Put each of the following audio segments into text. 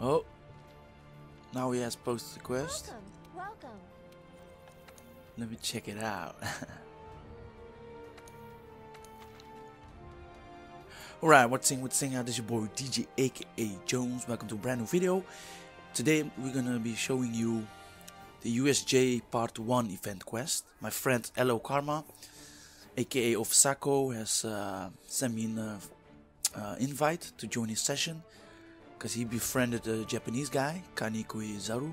Oh, now he has posted a quest. Welcome. Let me check it out. Alright, what's up, this is your boy DJ aka Jones. Welcome to a brand new video. Today we're gonna be showing you the USJ Part 1 event quest. My friend Elokarma aka Ofsako has sent me an invite to join his session, because he befriended a Japanese guy, Kanikuizaru,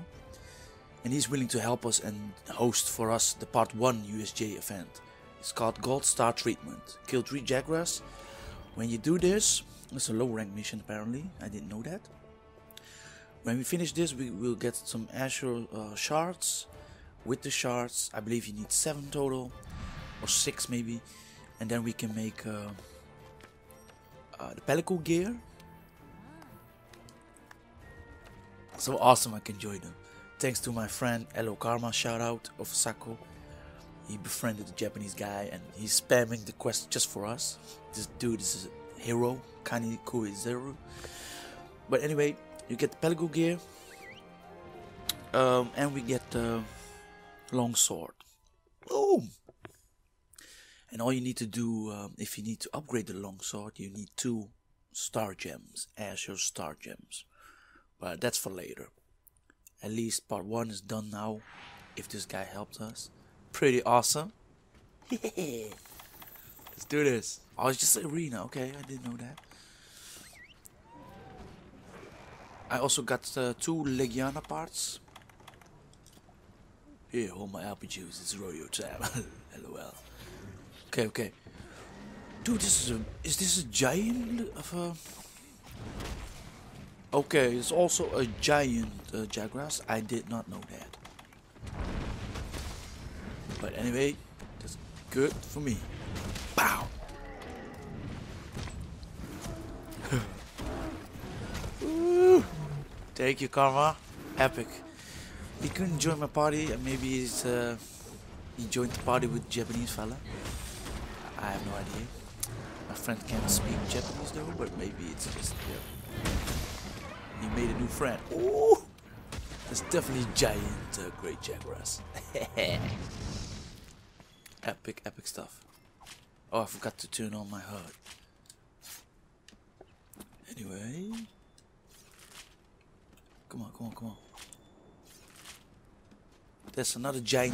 and he's willing to help us and host for us the Part 1 USJ event. It's called Gold Star Treatment. Kill 3 Jagras. When you do this, it's a low rank mission apparently, I didn't know that. When we finish this, we will get some Azure shards. With the shards, I believe you need 7 total, or 6 maybe, and then we can make the Palico gear. So awesome, I can join them. Thanks to my friend Elokarma, shout out of Sako. He befriended the Japanese guy and he's spamming the quest just for us. This dude is a hero, Kanikuizaru. But anyway, you get the Palico gear, and we get the long sword. Boom! And all you need to do, if you need to upgrade the long sword, you need 2 star gems, Azure star gems. But that's for later. At least part 1 is done now, if this guy helped us. Pretty awesome. Let's do this. Oh, it's just arena. Okay, I didn't know that. I also got 2 Legiana parts. Here, hold my apple juice. It's rodeo time. LOL. Okay, okay. Dude, this is this a giant of a... Okay, it's also a giant Jagras. I did not know that. But anyway, that's good for me. Pow! Thank you, Karma. Epic. He couldn't join my party, and maybe he's, he joined the party with Japanese fella. I have no idea. My friend can't speak Japanese though, but maybe it's just... Yeah. You made a new friend. Ooh, that's definitely giant Great Jagras. Epic, epic stuff. Oh, I forgot to turn on my HUD. Anyway, come on, come on, come on. There's another giant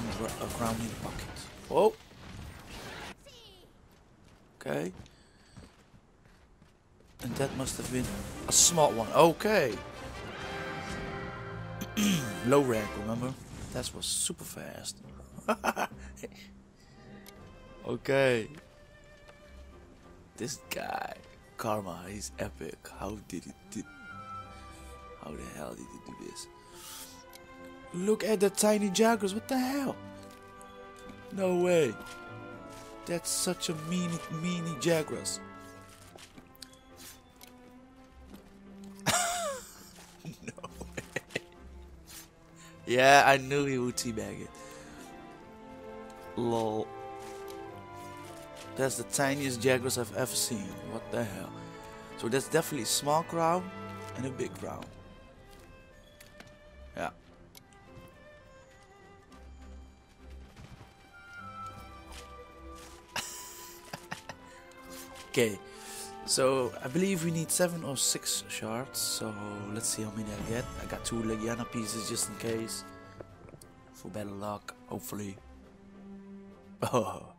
around in the pocket. Oh. Okay. And that must have been a smart one. Okay. Low rank, remember? That was super fast. Okay. This guy, Karma, he's epic. How did he do? How the hell did he do this? Look at the tiny Jagras. What the hell? No way. That's such a meanie Jagras. Yeah, I knew he would teabag it. Lol. That's the tiniest Jagras I've ever seen. What the hell? So that's definitely a small crowd and a big crowd. Yeah. Okay. So I believe we need 7 or 6 shards, so let's see how many I get. I got 2 Legiana pieces just in case, for better luck, hopefully. Oh.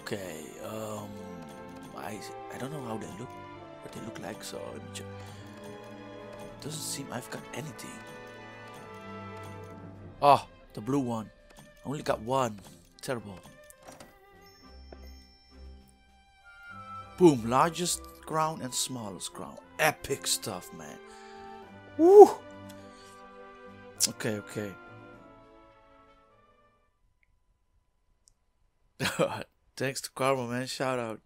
Okay, I don't know how they look, what they look like, so it doesn't seem I've got anything. Oh, the blue one. I only got 1. Terrible. Boom, largest crown and smallest crown. Epic stuff, man. Woo! Okay, okay. Thanks to Karma, man. Shout out.